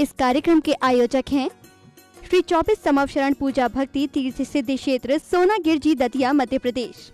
इस कार्यक्रम के आयोजक हैं श्री 24 समव शरण पूजा भक्ति तीर्थ सिद्ध क्षेत्र सोनागिर जी दतिया मध्य प्रदेश।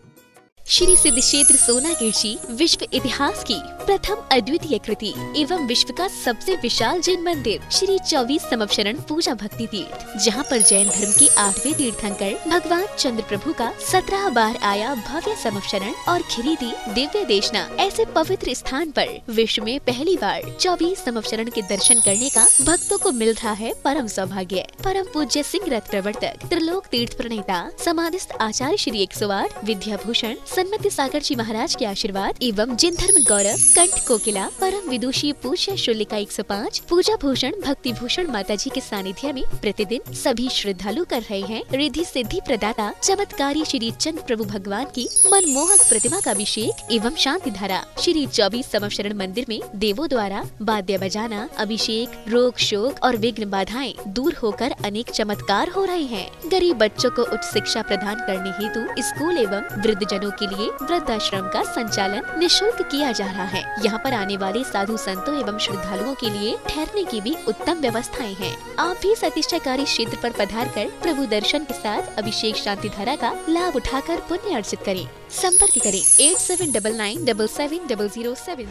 श्री सिद्ध क्षेत्र सोनागिर जी विश्व इतिहास की प्रथम अद्वितीय कृति एवं विश्व का सबसे विशाल जैन मंदिर श्री 24 समव शरण पूजा भक्ति तीर्थ, जहां पर जैन धर्म के 8वें तीर्थंकर भगवान चंद्रप्रभु का 17 बार आया भव्य समव शरण और खिरीदी दिव्य देशना, ऐसे पवित्र स्थान पर विश्व में पहली बार 24 समव शरण के दर्शन करने का भक्तों को मिल रहा है परम सौभाग्य। परम पूज्य सिंह रथ प्रवर्तक त्रिलोक तीर्थ प्रणेता समाधिस्थ आचार्य श्री 108 विद्याभूषण सन्मति सागर जी महाराज के आशीर्वाद एवं जिन धर्म गौरव कंठ कोकिला परम विदुषी पूज्य शुल्लिका 105 पूजा भूषण भक्ति भूषण माता जी के सानिध्य में प्रतिदिन सभी श्रद्धालु कर रहे हैं रिद्धि सिद्धि प्रदाता चमत्कारी श्री चंद्रप्रभु भगवान की मनमोहक प्रतिमा का अभिषेक एवं शांति धारा। श्री 24 समव शरण मंदिर में देवों द्वारा वाद्य बजाना, अभिषेक, रोग शोक और विघ्न बाधाएं दूर होकर अनेक चमत्कार हो रहे हैं। गरीब बच्चों को उच्च शिक्षा प्रदान करने हेतु स्कूल एवं वृद्धजनों के लिए वृद्धाश्रम का संचालन निःशुल्क किया जा रहा है। यहाँ पर आने वाले साधु संतों एवं श्रद्धालुओं के लिए ठहरने की भी उत्तम व्यवस्थाएं हैं। आप भी सतीष्ठाकारी क्षेत्र पर पधारकर प्रभु दर्शन के साथ अभिषेक शांति धारा का लाभ उठाकर पुण्य अर्जित करें। संपर्क करें 8799770070।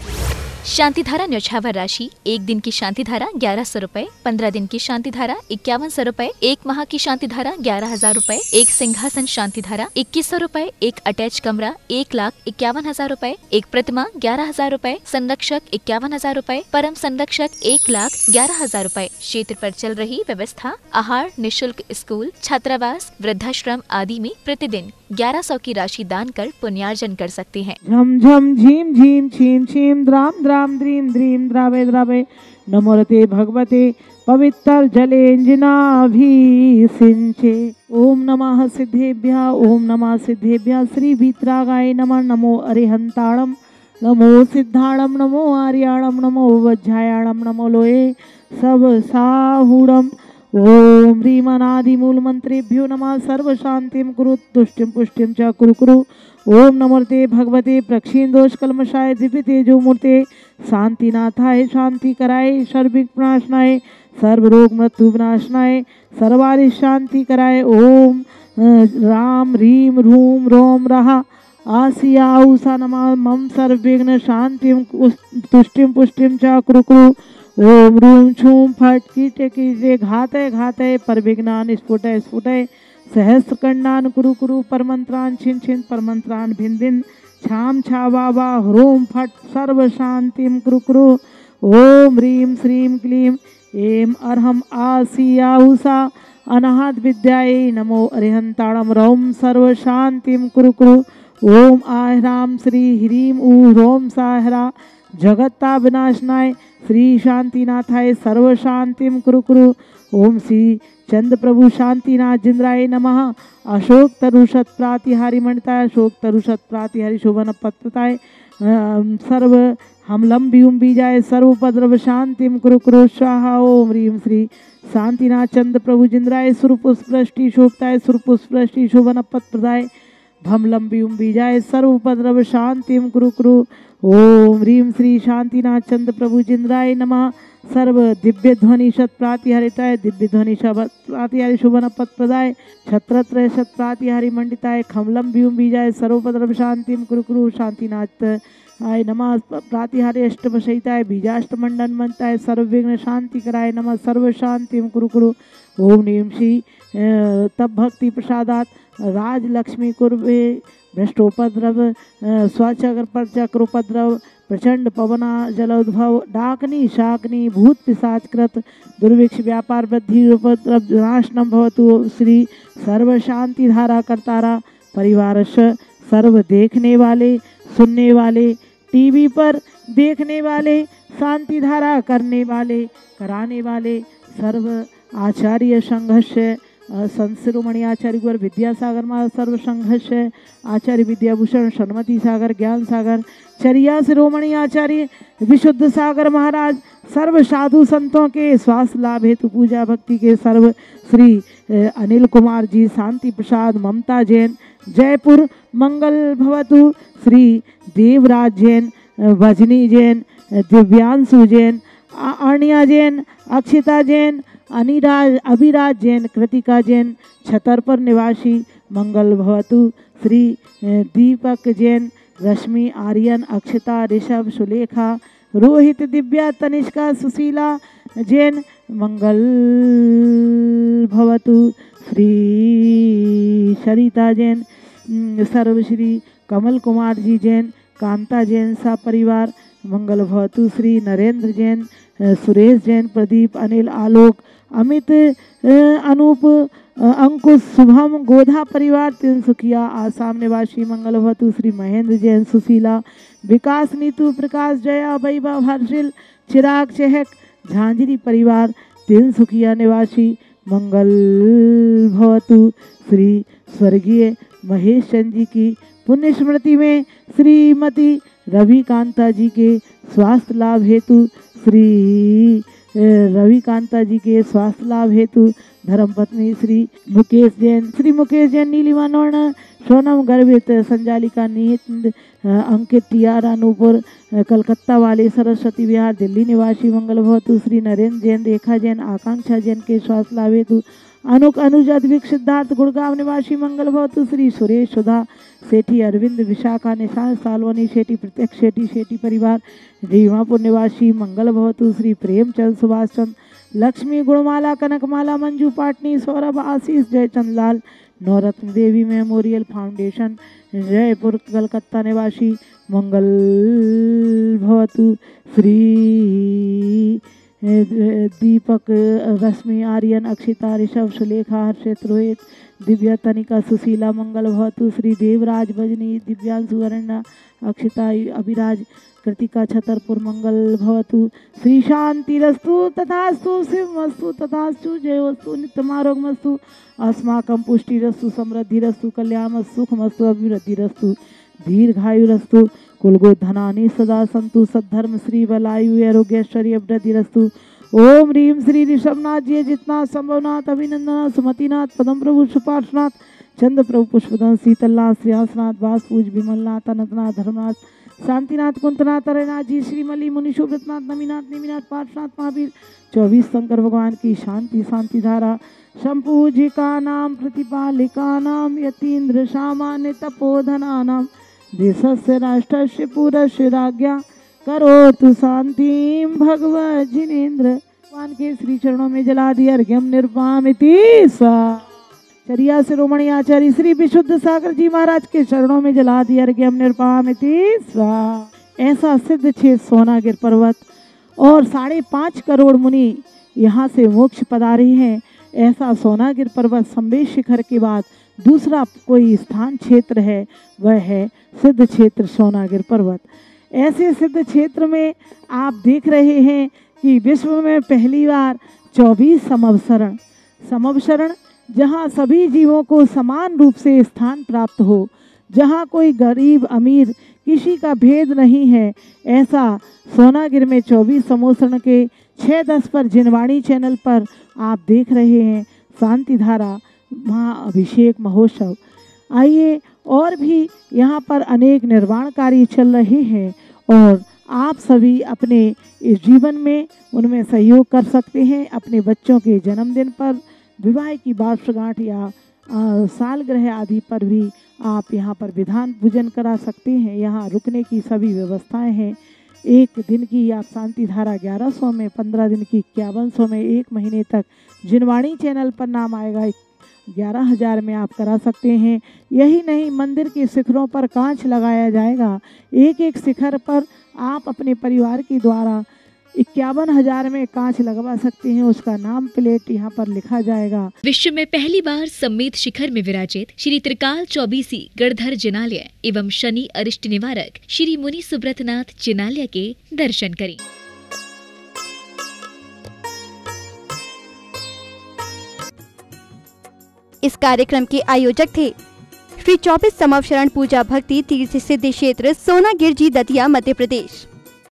शांति धारा न्यौछावर राशि, एक दिन की शांति धारा 1100 रूपए, 15 दिन की शांति धारा 5100 रूपए, 1 माह की शांति धारा 11000 रूपए, 1 सिंहासन शांति धारा 2100 रूपए, 1 अटैच कमरा 1,51,000 रूपए, 1 प्रतिमा 11,000 रूपए, संरक्षक 51,000 रूपए, परम संरक्षक 1,11,000 रूपए। क्षेत्र पर चल रही व्यवस्था आहार, निःशुल्क स्कूल, छात्रावास, वृद्धाश्रम आदि में प्रतिदिन 1100 की राशि दान कर पुण्यार्जन कर सकते हैं। झम झम झीम झीम छीम छीम द्राम द्राम द्रीम द्रीम द्रावे द्रावे नमो रते भगवते पवित्र जलेंजनाभिषिंचे। ओम नमः सिद्धेभ्यः, ओम नमः सिद्धेभ्यः श्री वीतरागाय नमः। नमो अरिहंताणम, नमो सिद्धाणम, नमो आर्याणम, नमो वज्रायाणम, नमो लोये सब साहुणम। ओम ह्रीमनादिमूल मंत्रेभ्यो नमः। सर्वशांतिम कुरु, तुष्टिम पुष्टिम च कुरु कुरु। ओम नमोते भगवते प्रक्षीण दोष कलमशाय दिव्य तेजो मूर्ते शांतिनाथाय शांति कराय सर्वविघ्नाशनाय सर्वरोग मृत्यु विनाशनाय सर्वारि शांति कराय। ओम राम ह्रीम रूम रोम रहा आसिया उषा नमः। मम सर्वविघ्न शांतिम तुष्टिम पुष्टिम च कुरु कुरु। ओम रूम छूम फट कीटे घातय घातय परविघ्नान स्फुटय स्फुटय सहस्रकंडान कुरु कुरु। परमंत्रान छिन छिन परमंत्रान भिन भिन छाम छावा ह्रोम फट सर्व शांतिम कुरु कुरु। ओम ह्रीम श्रीम क्लीम ऐम अर्हम आसिया उषा अनाहत विद्याय नमो अरिहंताणम रौम सर्व शांतिम कुरु कुरु। ओम आहराम श्री ह्रीम ऊ रोम साहरा जगत्ता विनाशनाय श्री शांतिनाथाय सर्व शांतिम कुरु कुरु। ओम श्री चंद्रप्रभु शांतिनाथ जिंद्राय नमः। अशोक तरुषत प्रातिहारी मंडिताय अशोक तरुषत प्रातिहारी शोभन पत्रताय सर्व हमलम व्यूम बीजाय सर्वोपद्रव शांतिम कुरु कुरु स्वाहा। ओम ह्रीम श्री शांतिनाथ चंद्रप्रभु जिंद्राय सुरपुष्पृष्टि शोभताय सुरपुष्पृष्टि शोभन पत्रदाय भमलम व्यूम बीजाय सर्वोपद्रव शांतिम कुरु कुरु। ओम ह्रीम श्री शांतिनाथ चंद्र प्रभु जिंद्राय नमः। सर्व दिव्य ध्वनि शत प्रातिहारिताय दिव्य ध्वनि शब्द प्रातिहारी शोभन पद प्रदाय छत्रत्रय शत प्रातिहारी मंडिताय खमलम व्यूम बीजाय सर्वपद्रव शांतिम कुरु कुरु। शांतिनाथ आय नमः। प्रातिहारी अष्टभशयिताय बीजाष्टमंडन मंताय सर्वविघ्न शांति कराय नमः सर्व शांतिम कुरु कुरु। ओम नीम श्री तप भक्ति प्रसादात राज लक्ष्मी कुर्वे भ्रष्टोपद्रव स्वचक्र पर चक्रोपद्रव प्रचंड पवना जलोद्भव डाकनी शाकनी भूत पिशाच कृत दुर्भिक्ष व्यापार वृद्धि उपद्रव नाशनम भवतु। श्री सर्व शांति धारा करतारा परिवारश सर्व देखने वाले सुनने वाले टीवी पर देखने वाले शांति धारा करने वाले कराने वाले सर्व आचार्य संघर्ष संशिरोमणि आचार्य गुरु विद्यासागर में सर्व संघर्ष आचार्य विद्याभूषण सन्मति सागर ज्ञान सागर चरिया शिरोमणि आचार्य विशुद्ध सागर महाराज सर्व साधु संतों के स्वास्थ्य लाभ हेतु पूजा भक्ति के सर्व श्री अनिल कुमार जी शांति प्रसाद ममता जैन जयपुर मंगल भवतु। श्री देवराज जैन भजनी जैन दिव्यांशु जैन अनिया जैन, अक्षिता जैन, अनिराज, अभिराज जैन, कृतिका जैन, छतरपुर निवासी, मंगल भवतु, श्री दीपक जैन, रश्मि आर्यन, अक्षिता, ऋषभ, सुलेखा, रोहित, दिव्या, तनिष्का, सुशीला जैन, मंगल भवतु, श्री सरिता जैन, सर्वश्री कमल कुमार जी जैन, कांता जैन सा परिवार, मंगल भवतु, श्री नरेंद्र जैन, सुरेश जैन, प्रदीप, अनिल, आलोक, अमित, अनूप, अंकुश, शुभम, गोधा परिवार, तिनसुकिया, आसाम निवासी, मंगल भवतु, श्री महेंद्र जैन, सुशीला, विकास, नीतू, प्रकाश, जया, वैभव, हर्षिल, चिराग, चहक, झांझरी परिवार, तिनसुकिया निवासी, मंगल भवतु, श्री स्वर्गीय महेश चंद जी की पुण्य स्मृति में श्रीमती रवि कांता जी के स्वास्थ्य लाभ हेतु, श्री रवि कांता जी के स्वास्थ्य लाभ हेतु धर्मपत्नी श्री मुकेश जैन, नीलिमा नौर्ण, सोनम, गर्भित, संजालिका, नीत, अंकित, टीआर, अनूपुर, कलकत्ता वाले, सरस्वती विहार, दिल्ली निवासी, मंगल भवतु, श्री नरेंद्र जैन, रेखा जैन, आकांक्षा जैन के स्वास्थ्य लाभ हेतु, अनुक, अनुजद, विक, सिद्धार्थ, गुड़गांव निवासी, मंगल भवतु, श्री सुरेश, सुधा सेठी, अरविंद, विशाखा, निशांत, सालवनी सेठी, प्रत्यक्ष सेठी, सेठी परिवार, रीमापुर निवासी, मंगल भवतु, श्री प्रेमचंद, सुभाष चंद, लक्ष्मी, गुणमाला, कनकमाला, मंजू, पाटनी, सौरभ, आशीष, जयचंदलाल, नवरत्न देवी मेमोरियल फाउंडेशन, जयपुर, कलकत्ता निवासी, मंगल भवतु, श्री दीपक, रश्मि आर्यन, अक्षिता, ऋषभ, सुलेखा, हर्षित, रोहित, दिव्या, तनिका, सुशीला, मंगल भवतु, श्री देवराज, बजनी, दिव्यांशु, अरण्या, अक्षिता, अभिराज, कृतिका, छतरपुर, मंगल भवतु, श्री शांति रस्तु तथास्तु, शिवमस्तु तथास्तु, जयोस्तु, नित्यमारोग्यमस्तु, अस्माकं पुष्टिरस्तु, समृद्धिरस्तु, कल्याणमस्तु, सुखमस्तु, अभिवृद्धिरस्तु, दीर्घायुरस्तु, कुलगो धनानी सदा संतु, सद्धर्म श्री बलायु, आरोग्यश्वरी अभिवृद्धिरस्तु, ओम रीम श्री ऋषभनाथ जी जितना संभवनाथ, अभिनंदनाथ, सुमतिनाथ, पदम प्रभु, सुपार्शनाथ, चंद्रप्रभु, पुष्पदन, शीतलनाथ, श्रीहंसनाथ, वासपूज, विमलनाथ, अनंतनाथ, धर्मनाथ, शांतिनाथ, कुंतनाथ, अरयनाथ जी, श्रीमली, मुनिशुभ्रतनाथ, नमीनाथ, निमीनाथ, पार्शनाथ महावीर, 24 शंकर भगवान की शांति शांति धारा, शंपूजिकानाम, प्रतिपालिकानाम, यतीन्द्र, सामान्य, तपोधनानाम, देशस्य राष्ट्रस्य पुरस्य राज्ञा करोतु शांतिं भगवत जिनेन्द्र, भगवान के श्री चरणों में जला दिया अर्घ्यम निर्वामिति सा, चरिया शिरोमणि आचार्य श्री विशुद्ध सागर जी महाराज के चरणों में जला दिया अर्घ्यम निर्वामिति सा। ऐसा सिद्ध क्षेत्र सोनागिर पर्वत और 5.5 करोड़ मुनि यहाँ से मोक्ष पधारे हैं। ऐसा सोनागिर पर्वत संबेद शिखर के बाद दूसरा कोई स्थान क्षेत्र है, वह है सिद्ध क्षेत्र सोनागिर पर्वत। ऐसे सिद्ध क्षेत्र में आप देख रहे हैं कि विश्व में पहली बार 24 समवसरण जहां सभी जीवों को समान रूप से स्थान प्राप्त हो, जहां कोई गरीब अमीर किसी का भेद नहीं है, ऐसा सोनागिर में 24 समवसरण के 6:10 पर जिनवाणी चैनल पर आप देख रहे हैं शांति धारा महाअभिषेक महोत्सव। आइए, और भी यहाँ पर अनेक निर्माण कार्य चल रहे हैं और आप सभी अपने इस जीवन में उनमें सहयोग कर सकते हैं। अपने बच्चों के जन्मदिन पर, विवाह की वर्षगांठ या सालगिरह आदि पर भी आप यहाँ पर विधान पूजन करा सकते हैं। यहाँ रुकने की सभी व्यवस्थाएं हैं। 1 दिन की आप शांति धारा 1100 में, 15 दिन की 5100 में, 1 महीने तक जिनवाणी चैनल पर नाम आएगा 11000 में आप करा सकते हैं। यही नहीं, मंदिर के शिखरों पर कांच लगाया जाएगा। 1-1 शिखर पर आप अपने परिवार के द्वारा 51000 में कांच लगवा सकते हैं। उसका नाम प्लेट यहाँ पर लिखा जाएगा। विश्व में पहली बार सम्मेद शिखर में विराजित श्री त्रिकाल चौबीसी गणधर जिनालय एवं शनि अरिष्ट निवारक श्री मुनि सुब्रतनाथ जिनालय के दर्शन करें। इस कार्यक्रम के आयोजक थे श्री 24 समवसरण पूजा भक्ति तीर्थ सिद्ध क्षेत्र सोनागिर जी, दतिया, मध्य प्रदेश।